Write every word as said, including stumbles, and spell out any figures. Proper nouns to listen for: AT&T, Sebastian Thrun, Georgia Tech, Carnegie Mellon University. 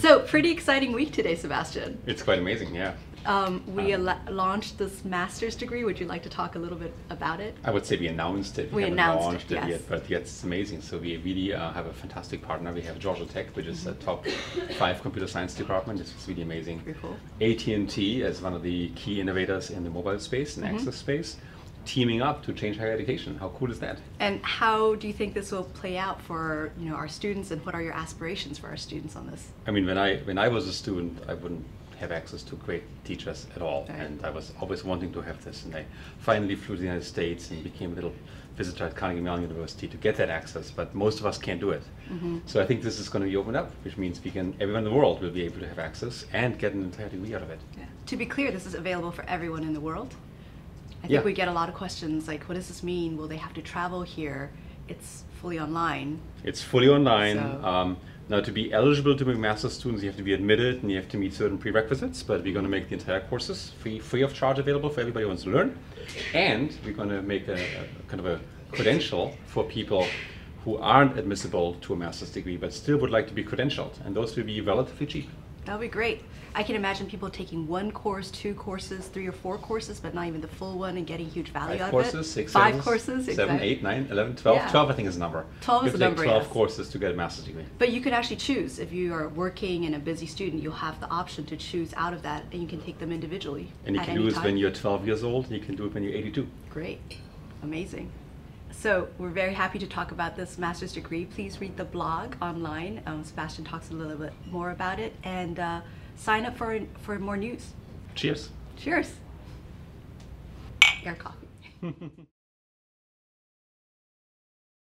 So pretty exciting week today, Sebastian. It's quite amazing, yeah. Um, we um, launched this master's degree. Would you like to talk a little bit about it? I would say we announced it. We, we haven't announced launched it, yes. it yet, but yet it's amazing. So we really uh, have a fantastic partner. We have Georgia Tech, which is a top five computer science department. This is really amazing. Very cool. A T and T as one of the key innovators in the mobile space and mm-hmm. access space, teaming up to change higher education. How cool is that? And how do you think this will play out for, you know, our students, and what are your aspirations for our students on this? I mean, when I when I was a student, I wouldn't have access to great teachers at all, right. and I was always wanting to have this, and I finally flew to the United States and became a little visitor at Carnegie Mellon University to get that access, but most of us can't do it. Mm-hmm. So I think this is going to be opened up, which means we can, everyone in the world will be able to have access and get an entire degree out of it. Yeah. To be clear, this is available for everyone in the world. I think yeah. we get a lot of questions like, what does this mean? Will they have to travel here? It's fully online. It's fully online. So. Um, now, to be eligible to be master's students, you have to be admitted and you have to meet certain prerequisites, but we're going to make the entire courses free, free of charge available for everybody who wants to learn. And we're going to make a, a kind of a credential for people who aren't admissible to a master's degree, but still would like to be credentialed. And those will be relatively cheap. That'll be great. I can imagine people taking one course, two courses, three or four courses, but not even the full one, and getting huge value Five out courses, of it. Six Five courses, courses seven, exactly. eight, nine, eleven, twelve. Yeah. twelve, I think, is the number. twelve is the number, twelve yes. courses to get a master's degree. But you could actually choose. If you are working and a busy student, you'll have the option to choose out of that, and you can take them individually. And you can do it when you're twelve years old, and you can do it when you're eighty-two. Great. Amazing. So we're very happy to talk about this master's degree. Please read the blog online. Um, Sebastian talks a little bit more about it, and uh, sign up for, for more news. Cheers. Cheers. Air coffee.